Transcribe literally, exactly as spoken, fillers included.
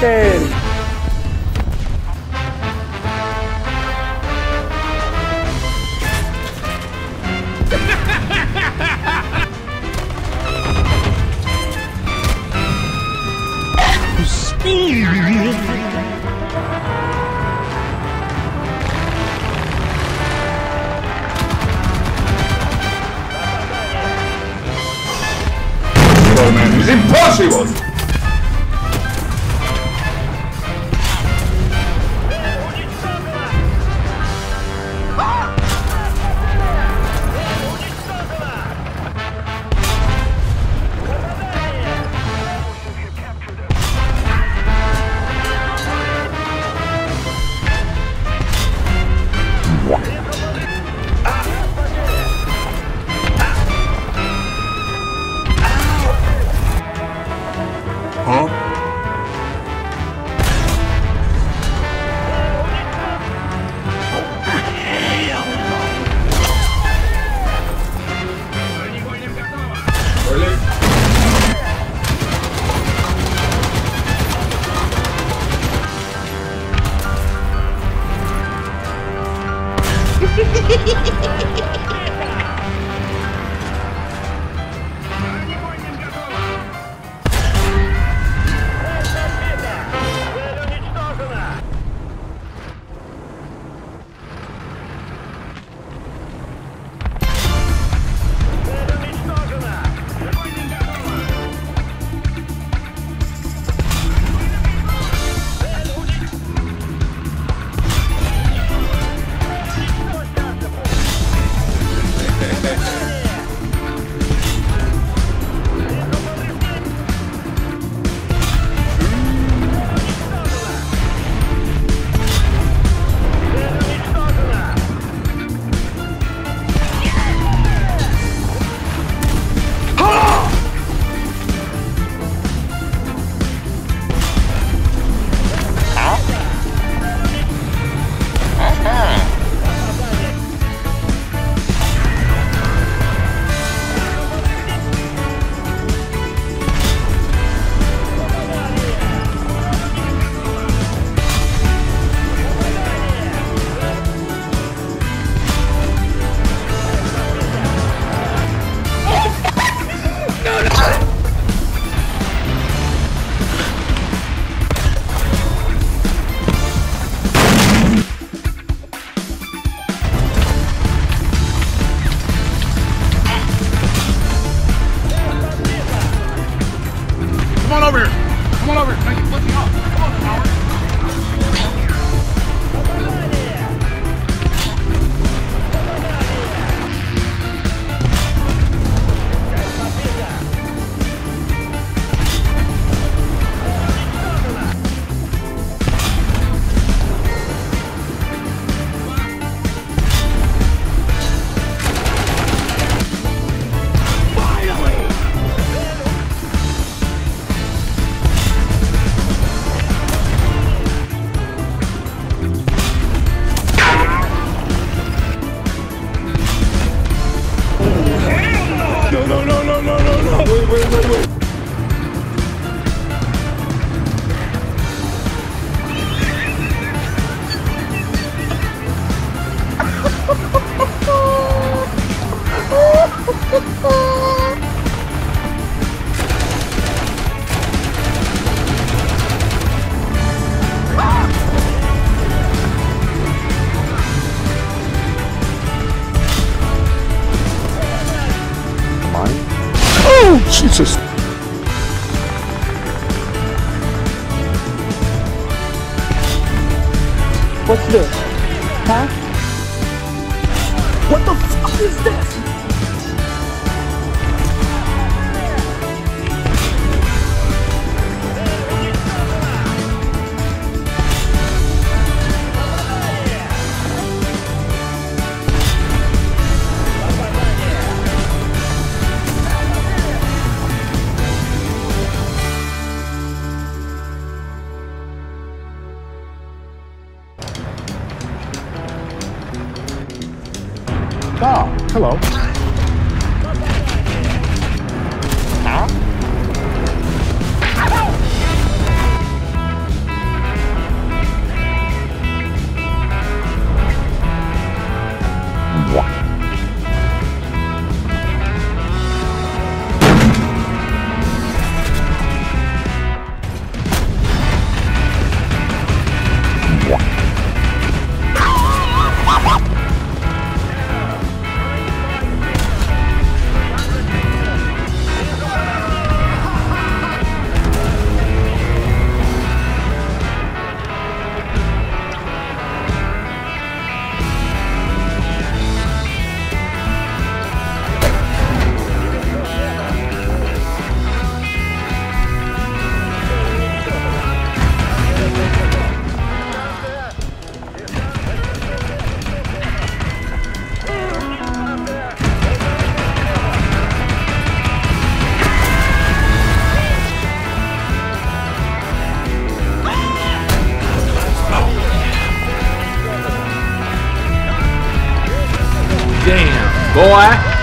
shooting! It's impossible! Jesus. What's this? Huh? What the fuck is this? Oh, hello. Huh? Boy!